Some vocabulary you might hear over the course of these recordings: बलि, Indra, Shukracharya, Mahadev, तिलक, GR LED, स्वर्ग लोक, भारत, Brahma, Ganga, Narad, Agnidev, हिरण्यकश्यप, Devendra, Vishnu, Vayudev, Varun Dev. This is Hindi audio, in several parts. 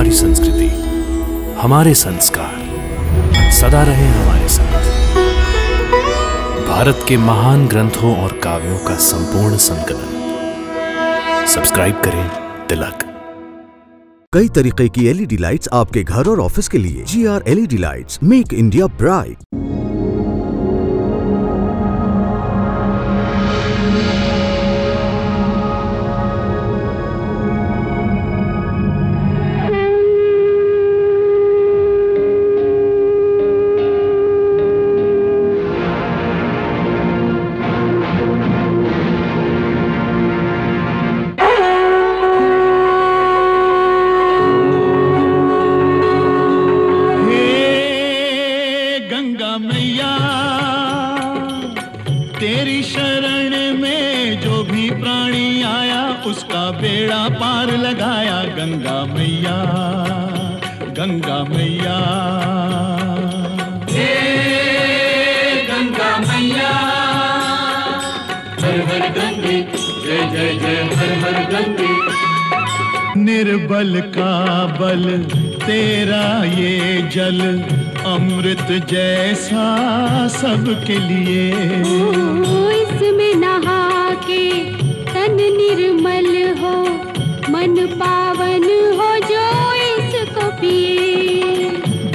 हमारी संस्कृति, हमारे संस्कार सदा रहे हमारे साथ। भारत के महान ग्रंथों और काव्यों का संपूर्ण संकलन। सब्सक्राइब करें तिलक। कई तरीके की एलईडी लाइट्स आपके घर और ऑफिस के लिए। GR LED lights make India bright. सबके लिए इसमें नहा के तन निर्मल हो, मन पावन हो जो इसको पिए।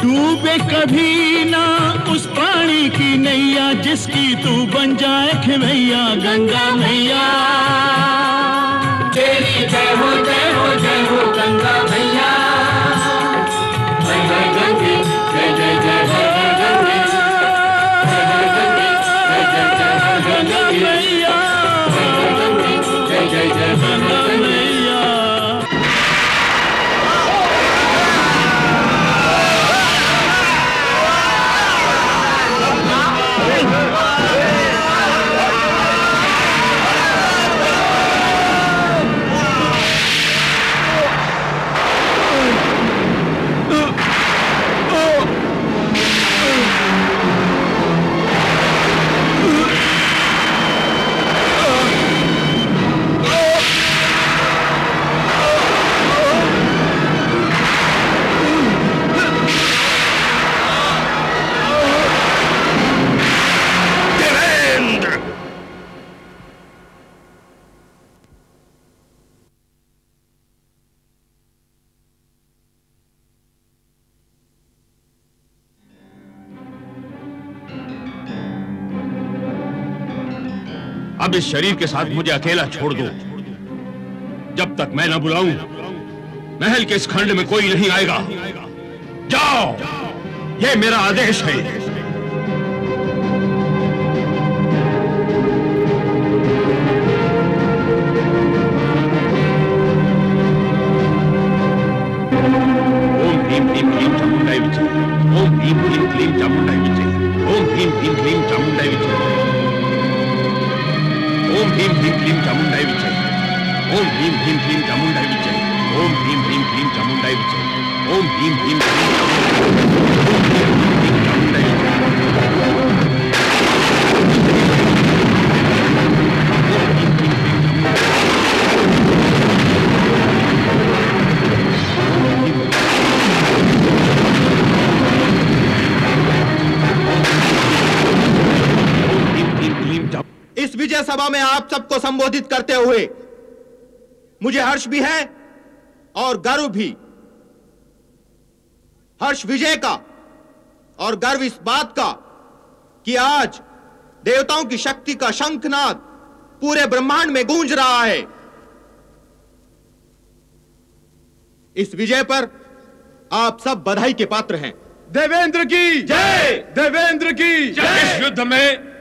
डूबे कभी ना उस पानी की नैया, जिसकी तू बन जाए खिमैया। गंगा मैया तेरी जय हो, जय हो, जय हो गंगा मैया। इस शरीर के साथ मुझे अकेला छोड़ दो। जब तक मैं न बुलाऊं, महल के इस खंड में कोई नहीं आएगा। जाओ, यह मेरा आदेश है। ओम भीम भीम भीम चामुंडाई विजय। ओम भीम भीम भीम चामुंडाई विजय। ओम भीम भीम भीम चामुंडाई विजय। ओम भीम भीम भीम चामुंडाई विजय। ओम भीम भीम भीम चामुंडाई विजय। ओम भीम भीम भीम चामुंडाई विजय। ओम भीम भीम भीम चामुंडाई विजय सभा में आप सबको संबोधित करते हुए मुझे हर्ष भी है और गर्व भी। हर्ष विजय का और गर्व इस बात का कि आज देवताओं की शक्ति का शंखनाद पूरे ब्रह्मांड में गूंज रहा है। इस विजय पर आप सब बधाई के पात्र हैं। देवेंद्र की जय। देवेंद्र की जय। इस युद्ध में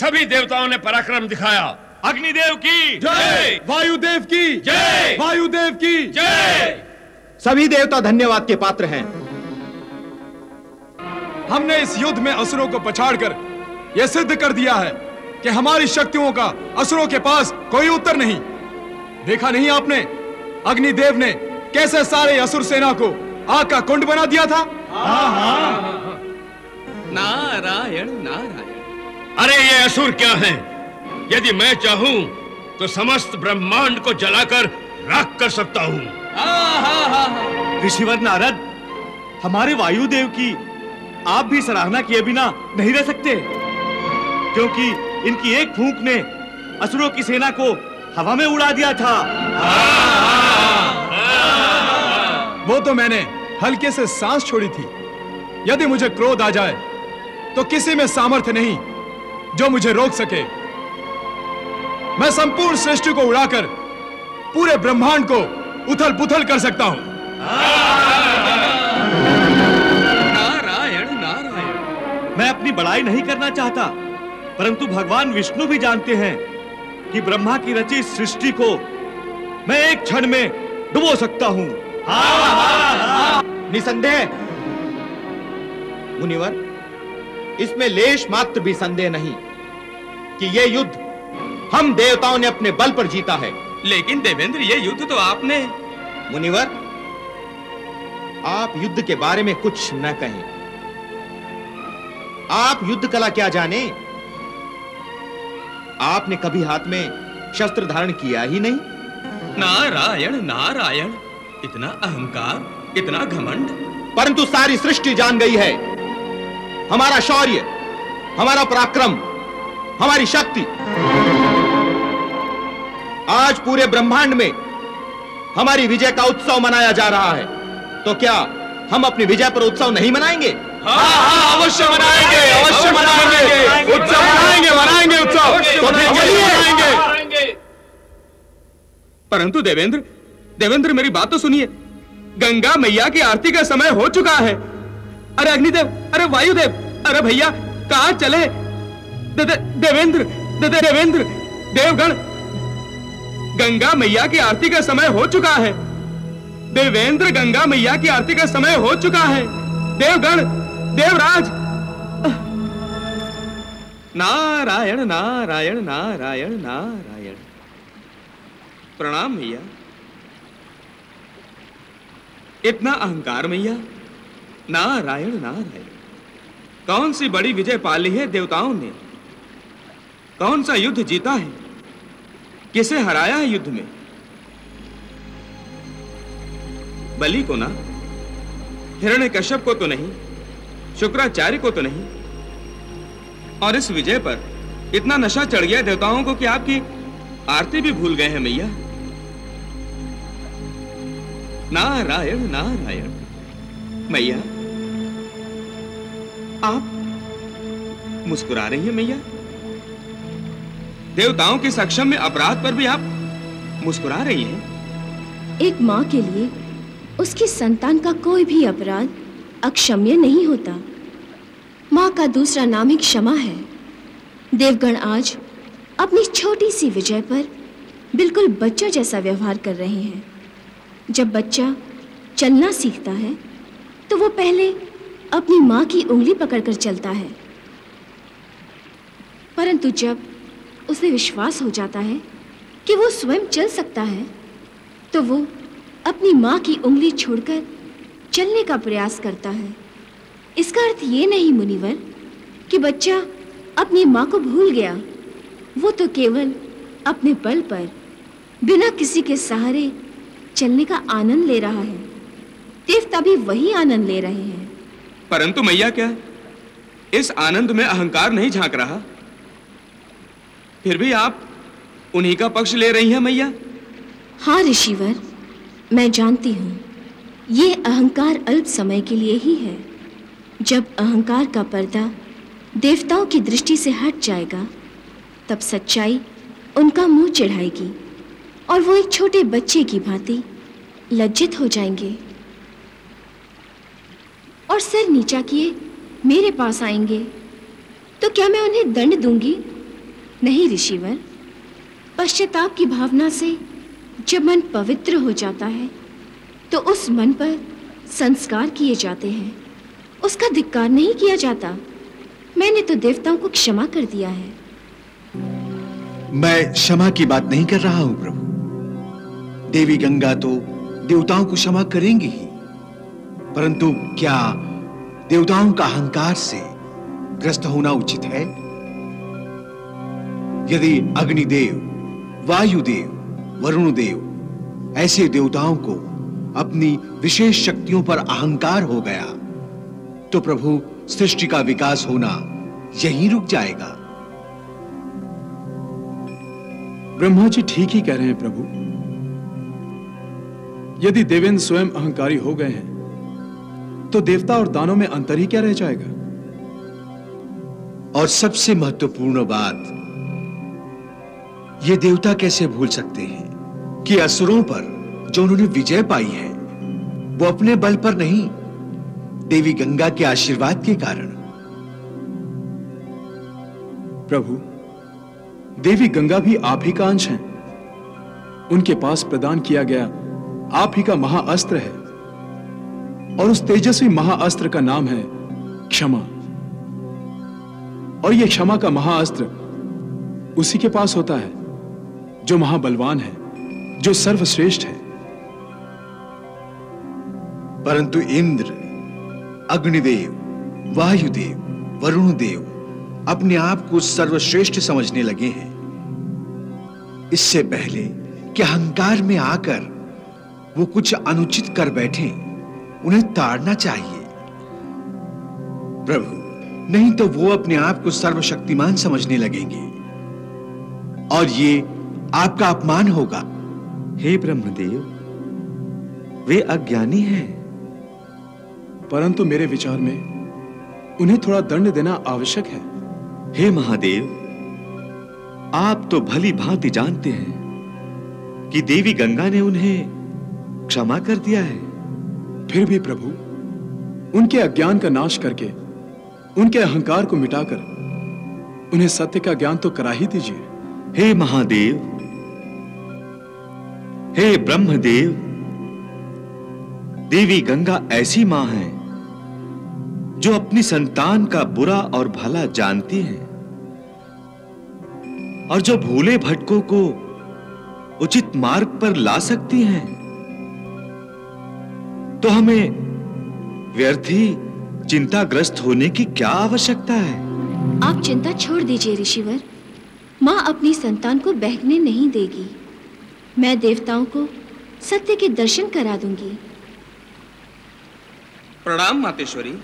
सभी देवताओं ने पराक्रम दिखाया। अग्निदेव की जय। वायुदेव की जय। वायुदेव की जय। सभी देवता धन्यवाद के पात्र हैं। हमने इस युद्ध में असुरों को पछाड़कर यह सिद्ध कर दिया है कि हमारी शक्तियों का असुरों के पास कोई उत्तर नहीं। देखा नहीं आपने अग्निदेव ने कैसे सारे असुर सेना को आग का कुंड बना दिया था। नारायण नारायण। अरे ये असुर क्या हैं? यदि मैं चाहूं तो समस्त ब्रह्मांड को जलाकर राख कर सकता हूं। ऋषिवर नारद, हमारे वायुदेव की आप भी सराहना किए बिना नहीं रह सकते, क्योंकि इनकी एक फूंक ने असुरों की सेना को हवा में उड़ा दिया था। वो तो मैंने हल्के से सांस छोड़ी थी। यदि मुझे क्रोध आ जाए तो किसी में सामर्थ्य नहीं जो मुझे रोक सके। मैं संपूर्ण सृष्टि को उड़ाकर पूरे ब्रह्मांड को उथल पुथल कर सकता हूं। नारायण नारायण, मैं अपनी बड़ाई नहीं करना चाहता, परंतु भगवान विष्णु भी जानते हैं कि ब्रह्मा की रची सृष्टि को मैं एक क्षण में डुबो सकता हूं। निसंदेह मुनिवर, इसमें लेश मात्र भी संदेह नहीं कि यह युद्ध हम देवताओं ने अपने बल पर जीता है। लेकिन देवेंद्र, यह युद्ध तो आपने। मुनिवर, आप युद्ध के बारे में कुछ न कहें। आप युद्ध कला क्या जाने? आपने कभी हाथ में शस्त्र धारण किया ही नहीं। नारायण नारायण, इतना अहंकार, इतना घमंड। परंतु सारी सृष्टि जान गई है हमारा शौर्य, हमारा पराक्रम, हमारी शक्ति। आज पूरे ब्रह्मांड में हमारी विजय का उत्सव मनाया जा रहा है, तो क्या हम अपनी विजय पर उत्सव नहीं मनाएंगे? हाँ, अवश्य मनाएंगे, अवश्य मनाएंगे, उत्सव मनाएंगे, मनाएंगे उत्सव। परंतु देवेंद्र, देवेंद्र मेरी बात तो सुनिए। गंगा मैया की आरती का समय हो चुका है। अरे अग्निदेव, अरे वायुदेव, अरे भैया कहाँ चले? देवेंद्र, देवेंद्र, देवगण, गंगा मैया की आरती का समय हो चुका है। देवेंद्र, गंगा मैया की आरती का समय हो चुका है। देवगण, देवराज। नारायण नारायण नारायण नारायण। प्रणाम भैया। इतना अहंकार मैया? नारायण नारायण, कौन सी बड़ी विजय पा ली है देवताओं ने? कौन सा युद्ध जीता है? किसे हराया है युद्ध में? बलि को ना, हिरण्यकश्यप को तो नहीं, शुक्राचार्य को तो नहीं। और इस विजय पर इतना नशा चढ़ गया देवताओं को कि आपकी आरती भी भूल गए हैं मैया। नारायण नारायण। मैया, आप मुस्कुरा रही हैं मैया? देवताओं के सक्षम में अपराध पर भी आप मुस्कुरा रही हैं? एक माँ के लिए उसकी संतान का कोई भी अपराध अक्षम्य नहीं होता। माँ का दूसरा नाम ही क्षमा है। देवगण आज अपनी छोटी सी विजय पर बिल्कुल बच्चों जैसा व्यवहार कर रहे हैं। जब बच्चा चलना सीखता है तो वो पहले अपनी माँ की उंगली पकड़कर चलता है, परंतु जब उसे विश्वास हो जाता है कि वो स्वयं चल सकता है तो वो अपनी माँ की उंगली छोड़कर चलने का प्रयास करता है। इसका अर्थ ये नहीं मुनिवर कि बच्चा अपनी माँ को भूल गया। वो तो केवल अपने बल पर बिना किसी के सहारे चलने का आनंद ले रहा है। देवता भी वही आनंद ले रहे हैं। परंतु मैया, क्या इस आनंद में अहंकार नहीं झांक रहा? फिर भी आप उन्हीं का पक्ष ले रही हैं मैया। हाँ ऋषिवर, मैं जानती हूँ ये अहंकार अल्प समय के लिए ही है। जब अहंकार का पर्दा देवताओं की दृष्टि से हट जाएगा तब सच्चाई उनका मुंह चिढ़ाएगी और वो एक छोटे बच्चे की भांति लज्जित हो जाएंगे और सिर नीचा किए मेरे पास आएंगे। तो क्या मैं उन्हें दंड दूंगी? नहीं ऋषिवर, पश्चाताप की भावना से जब मन पवित्र हो जाता है तो उस मन पर संस्कार किए जाते हैं, उसका धिक्कार नहीं किया जाता। मैंने तो देवताओं को क्षमा कर दिया है। मैं क्षमा की बात नहीं कर रहा हूं प्रभु। देवी गंगा तो देवताओं को क्षमा करेंगी ही, परंतु क्या देवताओं का अहंकार से ग्रस्त होना उचित है? यदि अग्निदेव, वायुदेव, वरुण देव ऐसे देवताओं को अपनी विशेष शक्तियों पर अहंकार हो गया तो प्रभु सृष्टि का विकास होना यहीं रुक जाएगा। ब्रह्मा जी ठीक ही कह रहे हैं प्रभु। यदि देवेंद्र स्वयं अहंकारी हो गए हैं तो देवता और दानों में अंतर ही क्या रह जाएगा। और सबसे महत्वपूर्ण बात, ये देवता कैसे भूल सकते हैं कि असुरों पर जो उन्होंने विजय पाई है वो अपने बल पर नहीं, देवी गंगा के आशीर्वाद के कारण। प्रभु, देवी गंगा भी आप ही का अंश हैं। उनके पास प्रदान किया गया आप ही का महाअस्त्र है और उस तेजस्वी महाअस्त्र का नाम है क्षमा। और यह क्षमा का महाअस्त्र उसी के पास होता है जो महाबलवान है, जो सर्वश्रेष्ठ है। परंतु इंद्र, अग्निदेव, वायुदेव, वरुण देव अपने आप को सर्वश्रेष्ठ समझने लगे हैं। इससे पहले कि अहंकार में आकर वो कुछ अनुचित कर बैठे, उन्हें ताड़ना चाहिए प्रभु, नहीं तो वो अपने आप को सर्वशक्तिमान समझने लगेंगे और ये आपका अपमान होगा। हे ब्रह्मदेव, वे अज्ञानी हैं, परंतु मेरे विचार में उन्हें थोड़ा दंड देना आवश्यक है। हे महादेव, आप तो भली भांति जानते हैं कि देवी गंगा ने उन्हें क्षमा कर दिया है। फिर भी प्रभु, उनके अज्ञान का नाश करके, उनके अहंकार को मिटाकर उन्हें सत्य का ज्ञान तो करा ही दीजिए। हे महादेव, हे ब्रह्मदेव, देवी गंगा ऐसी मां है जो अपनी संतान का बुरा और भला जानती है और जो भूले भटकों को उचित मार्ग पर ला सकती हैं। तो हमें व्यर्थ ही चिंताग्रस्त होने की क्या आवश्यकता है। आप चिंता छोड़ दीजिए ऋषिवर। माँ अपनी संतान को बहकने नहीं देगी। मैं देवताओं को सत्य के दर्शन करा दूंगी। प्रणाम मातेश्वरी।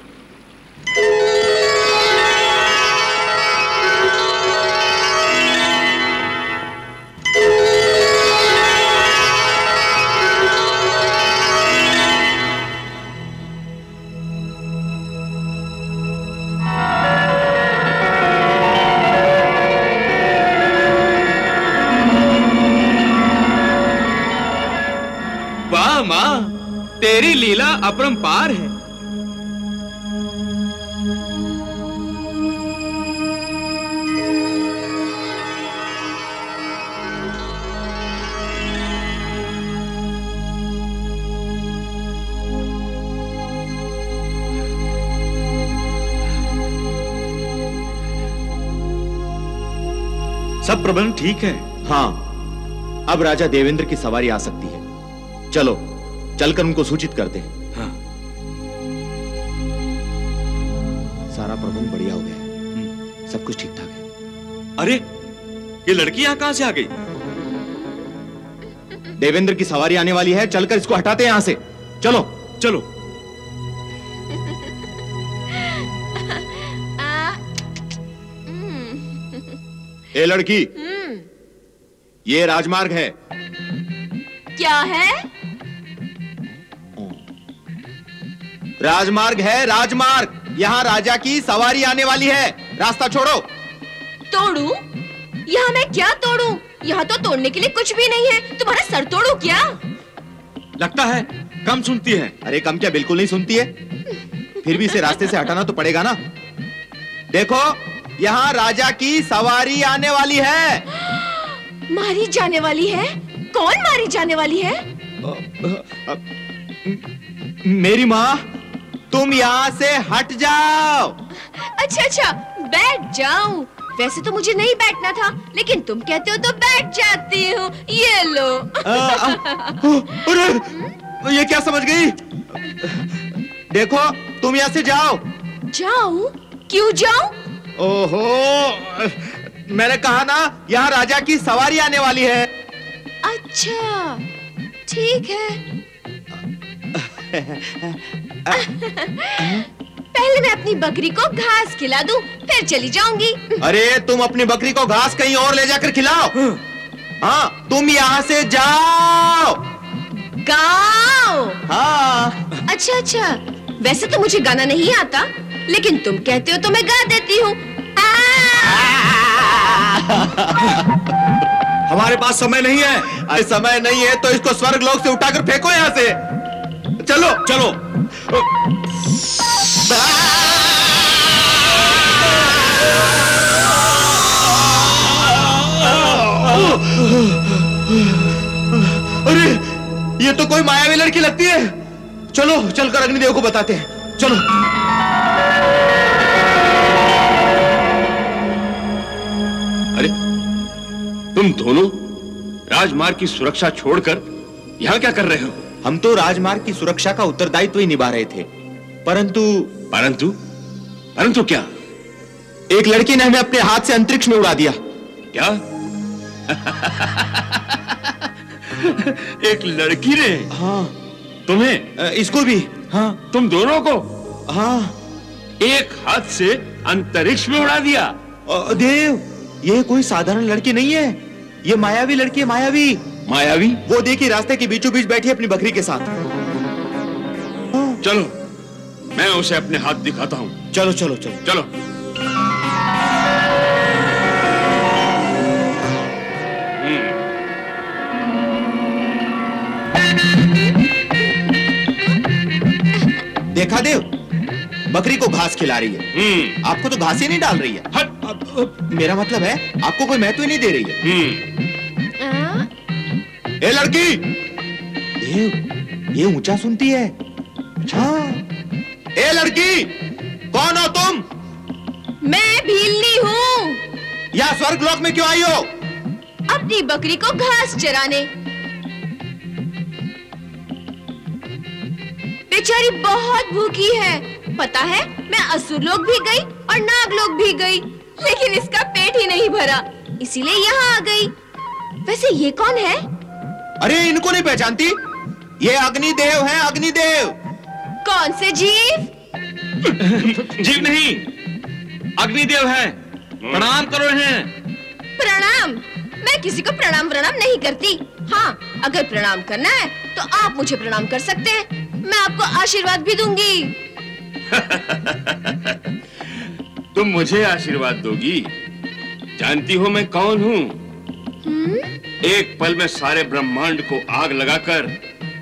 तेरी लीला अपरंपार है। सब प्रबंध ठीक है। हाँ, अब राजा देवेंद्र की सवारी आ सकती है। चलो चलकर उनको सूचित करते हैं। हाँ। सारा प्रबंध बढ़िया हो गया है, सब कुछ ठीक ठाक है। अरे, ये लड़की यहाँ कहाँ से आ गई? देवेंद्र की सवारी आने वाली है, चलकर इसको हटाते हैं यहाँ से। चलो चलो। ए लड़की, ये राजमार्ग है। क्या है? राजमार्ग है, राजमार्ग। यहाँ राजा की सवारी आने वाली है, रास्ता छोड़ो। तोड़ू? यहाँ मैं क्या तोड़ू? यहाँ तो तोड़ने के लिए कुछ भी नहीं है। तुम्हारा सर तोड़ू क्या? लगता है कम सुनती है। अरे कम क्या, बिल्कुल नहीं सुनती है। फिर भी इसे रास्ते से हटाना तो पड़ेगा ना। देखो, यहाँ राजा की सवारी आने वाली है। मारी जाने वाली है? कौन मारी जाने वाली है? मेरी माँ। तुम यहाँ से हट जाओ। अच्छा अच्छा, बैठ जाऊं? वैसे तो मुझे नहीं बैठना था, लेकिन तुम कहते हो तो बैठ जाती हूँ। ये लो। अरे, ये क्या समझ गई? देखो, तुम यहाँ से जाओ। जाऊं? क्यों जाऊं? ओहो, मैंने कहा ना, यहाँ राजा की सवारी आने वाली है। अच्छा ठीक है। पहले मैं अपनी बकरी को घास खिला दूं, फिर चली जाऊंगी। अरे तुम अपनी बकरी को घास कहीं और ले जाकर खिलाओ। हाँ तुम यहाँ से जाओ। गाओ। हाँ। अच्छा अच्छा, वैसे तो मुझे गाना नहीं आता, लेकिन तुम कहते हो तो मैं गा देती हूँ। हमारे पास समय नहीं है। अरे समय नहीं है तो इसको स्वर्ग लोक से उठाकर फेंको यहाँ से। चलो चलो। अरे ये तो कोई मायावी लड़की लगती है। चलो चलकर अग्निदेव को बताते हैं। चलो। तुम दोनों राजमार्ग की सुरक्षा छोड़कर यहाँ क्या कर रहे हो? हम तो राजमार्ग की सुरक्षा का उत्तरदायित्व ही निभा रहे थे, परंतु परंतु परंतु क्या? एक लड़की ने हमें अपने हाथ से अंतरिक्ष में उड़ा दिया। क्या? एक लड़की ने? हाँ। तुम्हें? इसको भी। हाँ। तुम दोनों को? हाँ। एक हाथ से अंतरिक्ष में उड़ा दिया। देव, ये कोई साधारण लड़की नहीं है, ये मायावी लड़की है। मायावी? मायावी? वो देखिए रास्ते के बीचों बीच बैठी है अपनी बकरी के साथ। चलो मैं उसे अपने हाथ दिखाता हूँ। चलो चलो चलो चलो। देखा देव, बकरी को घास खिला रही है, आपको तो घास ही नहीं डाल रही है। मेरा मतलब है आपको कोई महत्व ही नहीं दे रही है। ए लड़की, देव, ये ऊंचा सुनती है। अच्छा। ए लड़की, कौन हो तुम? मैं भीलनी हूँ। यहाँ स्वर्ग लोक में क्यों आई हो? अपनी बकरी को घास चराने। बेचारी बहुत भूखी है। पता है, मैं असुर लोक भी गई और नाग लोक भी गई, लेकिन इसका पेट ही नहीं भरा, इसीलिए यहाँ आ गई। वैसे ये कौन है? अरे इनको नहीं पहचानती? ये अग्निदेव है। अग्निदेव। कौन से जीव? जीव नहीं, अग्निदेव है। प्रणाम करो इन्हें। प्रणाम? मैं किसी को प्रणाम प्रणाम नहीं करती। हाँ, अगर प्रणाम करना है तो आप मुझे प्रणाम कर सकते हैं, मैं आपको आशीर्वाद भी दूंगी। तुम मुझे आशीर्वाद दोगी? जानती हो मैं कौन हूँ? एक पल में सारे ब्रह्मांड को आग लगाकर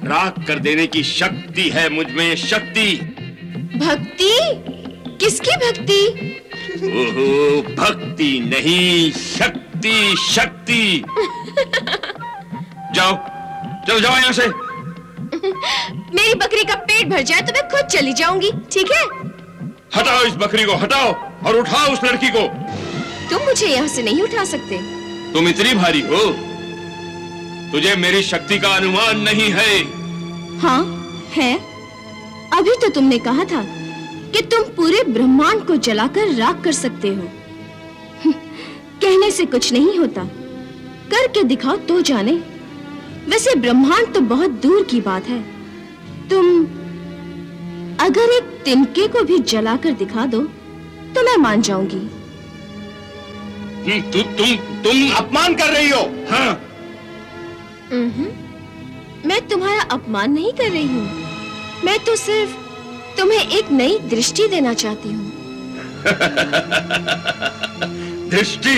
राख कर देने की शक्ति है मुझ में। शक्ति। भक्ति? किसकी भक्ति? ओहो, भक्ति नहीं, शक्ति शक्ति। जाओ, चलो जाओ यहाँ से। मेरी बकरी का पेट भर जाए तो मैं खुद चली जाऊंगी, ठीक है? हटाओ इस बकरी को, हटाओ और उठाओ उस लड़की को। तुम मुझे यहाँ से नहीं उठा सकते। तुम इतनी भारी हो, तुझे मेरी शक्ति का अनुमान नहीं है। हाँ है, अभी तो तुमने कहा था कि तुम पूरे ब्रह्मांड को जलाकर राख कर सकते हो। कहने से कुछ नहीं होता, करके दिखाओ तो जाने। वैसे ब्रह्मांड तो बहुत दूर की बात है, तुम अगर एक तिनके को भी जलाकर दिखा दो तो मैं मान जाऊंगी। तुम अपमान कर रही हो। हाँ। मैं तुम्हारा अपमान नहीं कर रही हूँ, मैं तो सिर्फ तुम्हें एक नई दृष्टि देना चाहती हूँ। दृष्टि?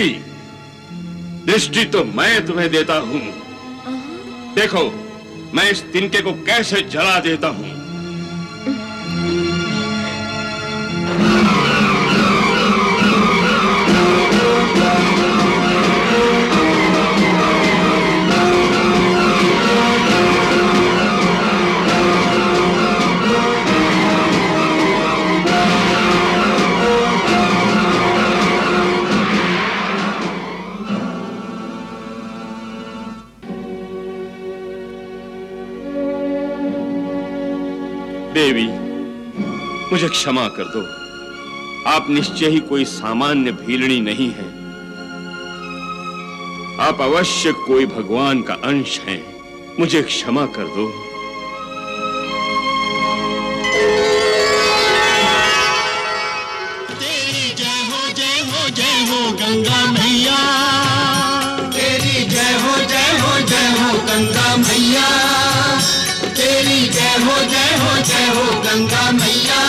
दृष्टि तो मैं तुम्हें देता हूँ। देखो मैं इस तिनके को कैसे जला देता हूँ। देवी, मुझे क्षमा कर दो, आप निश्चय ही कोई सामान्य भीलनी नहीं है, आप अवश्य कोई भगवान का अंश हैं, मुझे क्षमा कर दो। गंगा मैया तेरी जय हो जय हो जय हो गंगा मैया तेरी जय हो जय हो जय हो गंगा मैया।